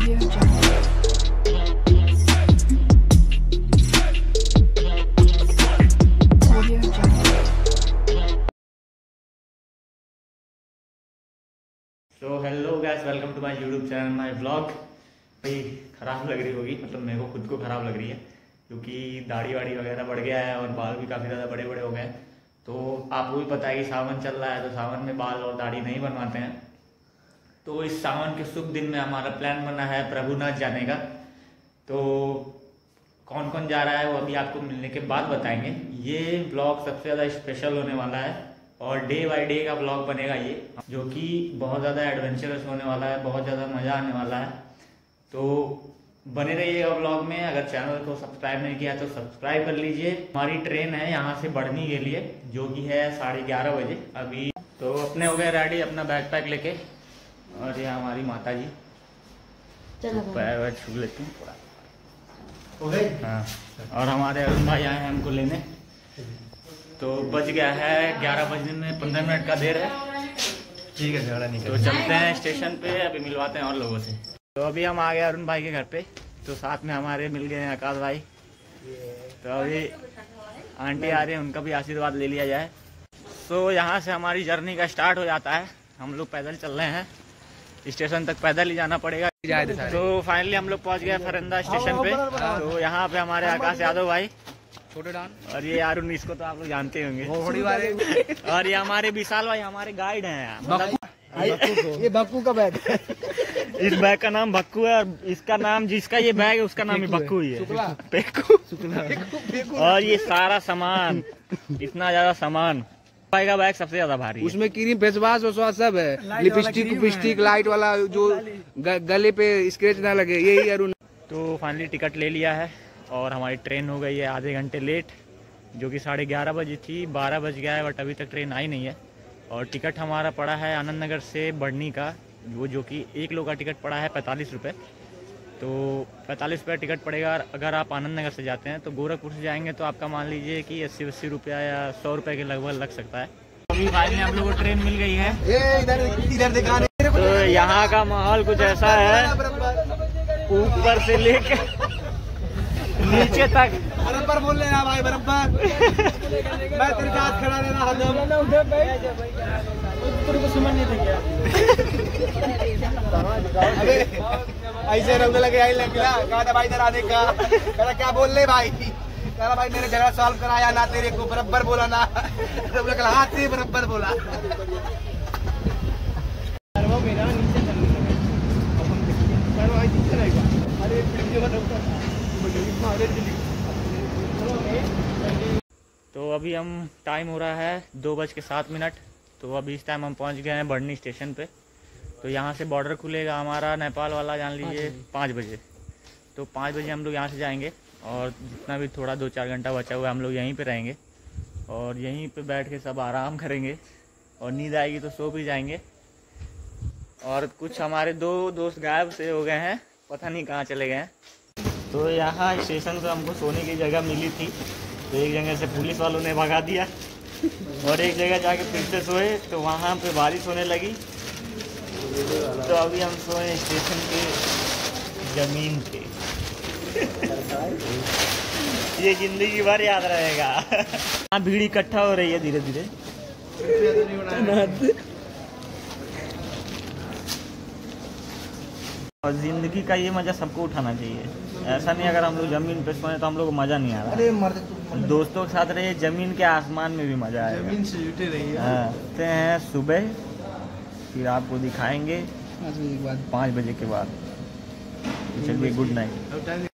Hello guys, welcome to my YouTube channel my vlog. भाई ख़राब लग रही होगी, मतलब मेरे को खुद को ख़राब लग रही है क्योंकि दाढ़ी वाड़ी वगैरह बढ़ गया है और बाल भी काफ़ी ज़्यादा बड़े बड़े हो गए। तो आपको भी पता है कि सावन चल रहा है, तो सावन में बाल और दाढ़ी नहीं बनवाते हैं। तो इस सावन के शुभ दिन में हमारा प्लान बना है प्रभुनाथ जाने का। तो कौन कौन जा रहा है वो अभी आपको मिलने के बाद बताएंगे। ये ब्लॉग सबसे ज़्यादा स्पेशल होने वाला है और डे बाय डे का ब्लॉग बनेगा ये, जो कि बहुत ज़्यादा एडवेंचरस होने वाला है, बहुत ज़्यादा मज़ा आने वाला है। तो बने रहिएगा ब्लॉग में। अगर चैनल को सब्सक्राइब नहीं किया तो सब्सक्राइब कर लीजिए। हमारी ट्रेन है यहाँ से बढ़नी के लिए, जो कि है 11:30 बजे अभी। तो अपने हो गए रेडी, अपना बैग पैक लेके, और ये हमारी माता जी पैर छू लेते हैं थोड़ा। हाँ, और हमारे अरुण भाई आए हैं हमको लेने। तो बज गया है 11:15 का देर है। ठीक है, झगड़ा नहीं, तो चलते हैं स्टेशन पे, अभी मिलवाते हैं और लोगों से। तो अभी हम आ गए अरुण भाई के घर पे, तो साथ में हमारे मिल गए हैं आकाश भाई। तो अभी आंटी आ रही है, उनका भी आशीर्वाद ले लिया जाए। तो यहाँ से हमारी जर्नी का स्टार्ट हो जाता है। हम लोग पैदल चल रहे हैं, स्टेशन तक पैदल ही जाना पड़ेगा। तो फाइनली हम लोग पहुँच गए फरेंदा स्टेशन पे। तो यहाँ पे हमारे आकाश यादव भाई, छोटे डान, और ये अरुण, इसको तो आप लोग जानते होंगे। और ये हमारे विशाल भाई हमारे गाइड हैं। ये भक्कू का बैग, इस बैग का नाम भक्कू है, और इसका नाम, जिसका ये बैग है उसका नाम भक्कू ही है। और ये सारा सामान, इतना ज्यादा सामान, भाई का बैग सबसे ज्यादा भारी, उसमें क्रीम, फेस वॉश सब है, लिपस्टिक, लाइट वाला, जो गले पे स्क्रेच ना लगे, यही अरुण। तो फाइनली टिकट ले लिया है और हमारी ट्रेन हो गई है आधे घंटे लेट, जो कि 11:30 बजे थी, 12 बज गया है बट अभी तक ट्रेन आई नहीं है। और टिकट हमारा पड़ा है आनंद नगर से बढ़नी का, वो जो कि एक लोग का टिकट पड़ा है 45 रुपये। तो 45 रुपये टिकट पड़ेगा अगर आप आनंद नगर से जाते हैं। तो गोरखपुर से जाएंगे तो आपका मान लीजिए कि 80-80 रुपया या 100 रुपये के लगभग लग सकता है। अभी फाइनली हम लोग को ट्रेन मिल गई है। तो यहाँ का माहौल कुछ ऐसा है, ऊपर से लेकर नीचे तक बराबर बोल लेना भाई, बराबर मैं तेरे साथ खड़ा रहना। ऐसे रंगने लगे, आई लगा कहा भाई इधर आने का, कहा क्या बोल ले भाई, कहा भाई मेरे झगड़ा सॉल्व कराया ना, तेरे को बराबर बोला ना, हाँ तेरे बराबर बोला। तो अभी हम, टाइम हो रहा है 2:07। तो अभी इस टाइम हम पहुंच गए हैं बढ़नी स्टेशन पे। तो यहाँ से बॉर्डर खुलेगा हमारा नेपाल वाला, जान लीजिए 5 बजे। तो 5 बजे हम लोग यहाँ से जाएंगे और जितना भी थोड़ा 2-4 घंटा बचा हुआ है हम लोग यहीं पे रहेंगे और यहीं पे बैठ के सब आराम करेंगे और नींद आएगी तो सो भी जाएंगे। और कुछ हमारे 2 दोस्त गायब से हो गए हैं, पता नहीं कहाँ चले गए हैं। तो यहाँ स्टेशन पर हमको सोने की जगह मिली थी, तो एक जगह से पुलिस वालों ने भगा दिया और एक जगह जाके फिर से सोए, तो वहाँ पे बारिश होने लगी। तो अभी हम सोए स्टेशन के ज़मीन पे। ये ज़िंदगी भर याद रहेगा। हाँ, भीड़ इकट्ठा हो रही है धीरे धीरे। और ज़िंदगी का ये मज़ा सबको उठाना चाहिए। ऐसा नहीं, अगर हम लोग ज़मीन पे सोए तो हम लोग को मज़ा नहीं आ रहा। दोस्तों के साथ रहिए, जमीन के आसमान में भी मजा आएगा। जमीन से जुटे रहिए। आते हैं सुबह, फिर आपको दिखाएंगे 5 बजे के बाद। चलिए, गुड नाइट।